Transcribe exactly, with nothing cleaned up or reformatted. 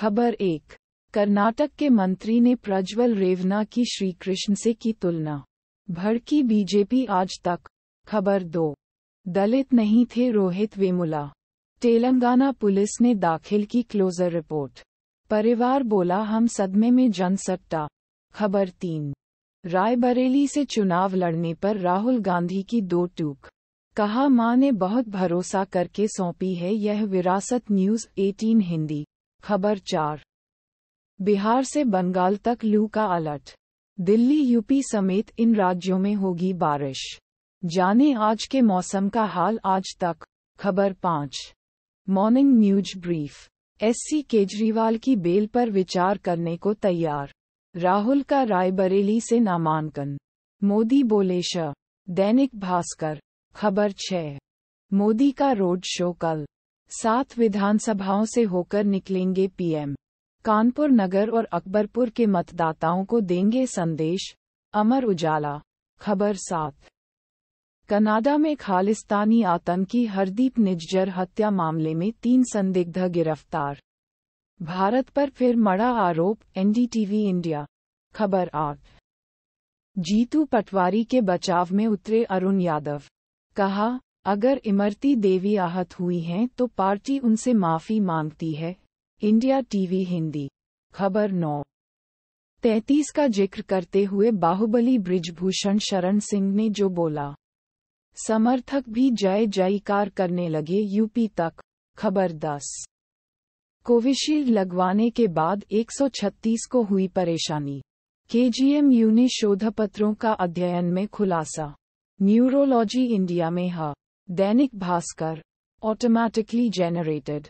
खबर एक। कर्नाटक के मंत्री ने प्रज्वल रेवन्ना की श्रीकृष्ण से की तुलना, भड़की बीजेपी आज तक। खबर दो। दलित नहीं थे रोहित वेमुला, तेलंगाना पुलिस ने दाखिल की क्लोजर रिपोर्ट, परिवार बोला हम सदमे में जनसत्ता। खबर तीन। रायबरेली से चुनाव लड़ने पर राहुल गांधी की दो टूक, कहा मां ने बहुत भरोसा करके सौंपी है यह विरासत। न्यूज़ अठारह हिंदी। खबर चार। बिहार से बंगाल तक लू का अलर्ट, दिल्ली यूपी समेत इन राज्यों में होगी बारिश, जाने आज के मौसम का हाल। आज तक। खबर पाँच। Morning news brief. SC Kejriwal की बेल पर विचार करने को तैयार, राहुल का रायबरेली से नामांकन, मोदी बोले श। दैनिक भास्कर। खबर छह। मोदी का रोड शो कल, सात विधानसभाओं से होकर निकलेंगे पीएम, कानपुर नगर और अकबरपुर के मतदाताओं को देंगे संदेश। अमर उजाला। खबर सात। कनाडा में खालिस्तानी आतंकी हरदीप निज्जर हत्या मामले में तीन संदिग्ध गिरफ्तार, भारत पर फिर मड़ा आरोप। NDTV India. खबर आठ। जीतू पटवारी के बचाव में उतरे अरुण यादव, कहा अगर इमरती देवी आहत हुई हैं तो पार्टी उनसे माफी मांगती है। India TV Hindi. खबर नौ। तैंतीस का जिक्र करते हुए बाहुबली ब्रिजभूषण शरण सिंह ने जो बोला, समर्थक भी जय जयकार करने लगे। यूपी तक। खबर दस। कोविशील्ड लगवाने के बाद एक सौ छत्तीस को हुई परेशानी, केजीएमयू ने शोधपत्रों का अध्ययन में खुलासा। न्यूरोलॉजी इंडिया में है। दैनिक भास्कर। Automatically generated.